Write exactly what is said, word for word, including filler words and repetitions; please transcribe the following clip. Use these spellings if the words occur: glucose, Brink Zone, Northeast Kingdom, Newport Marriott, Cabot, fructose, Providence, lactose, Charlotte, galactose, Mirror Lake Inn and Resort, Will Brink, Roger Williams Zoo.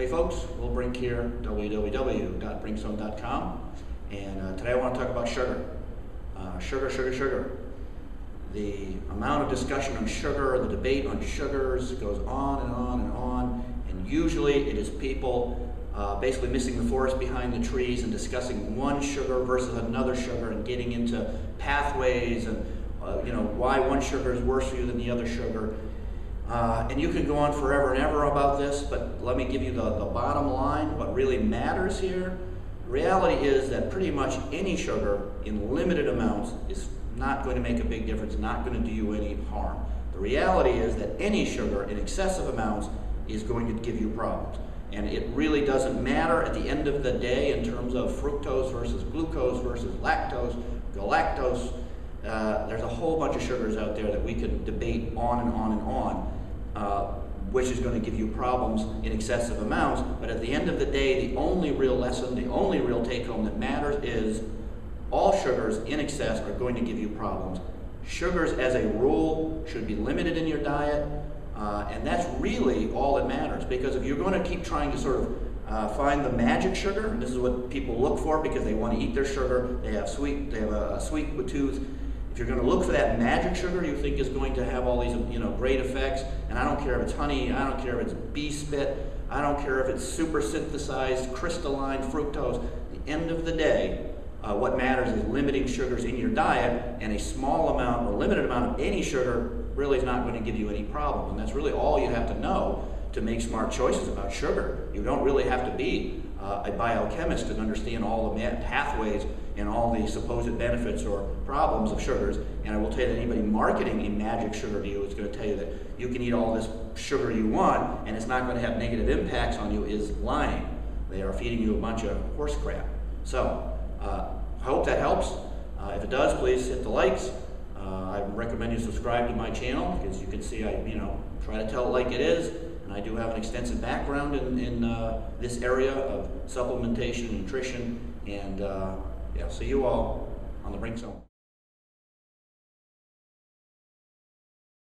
Hey folks, Will Brink here, w w w dot brink zone dot com, and uh, today I want to talk about sugar. Uh, sugar, sugar, sugar. The amount of discussion on sugar, the debate on sugars goes on and on and on, and usually it is people uh, basically missing the forest behind the trees and discussing one sugar versus another sugar and getting into pathways and uh, you know, why one sugar is worse for you than the other sugar. Uh, and you can go on forever and ever about this, but let me give you the, the bottom line, what really matters here. The reality is that pretty much any sugar in limited amounts is not going to make a big difference, not going to do you any harm. The reality is that any sugar in excessive amounts is going to give you problems. And it really doesn't matter at the end of the day in terms of fructose versus glucose versus lactose, galactose. Uh, there's a whole bunch of sugars out there that we could debate on and on and on. Uh, which is going to give you problems in excessive amounts, but at the end of the day, the only real lesson, the only real take-home that matters is all sugars in excess are going to give you problems. Sugars, as a rule, should be limited in your diet, uh, and that's really all that matters, because if you're going to keep trying to sort of uh, find the magic sugar, and this is what people look for because they want to eat their sugar, they have sweet, they have a, a sweet tooth. If you're going to look for that magic sugar you think is going to have all these, you know, great effects, and I don't care if it's honey, I don't care if it's bee spit, I don't care if it's super synthesized crystalline fructose. At the end of the day, uh, what matters is limiting sugars in your diet, and a small amount or limited amount of any sugar really is not going to give you any problem. And that's really all you have to know to make smart choices about sugar. You don't really have to be uh, a biochemist to understand all the pathways and all the supposed benefits or problems of sugars. And I will tell you that anybody marketing a magic sugar to you is going to tell you that you can eat all this sugar you want and it's not going to have negative impacts on you is lying. They are feeding you a bunch of horse crap. So uh, I hope that helps. Uh, if it does, please hit the likes. Uh, I recommend you subscribe to my channel because you can see I, you know, try to tell it like it is. And I do have an extensive background in, in uh, this area of supplementation, nutrition, and uh, yeah, see you all on the Brink Zone.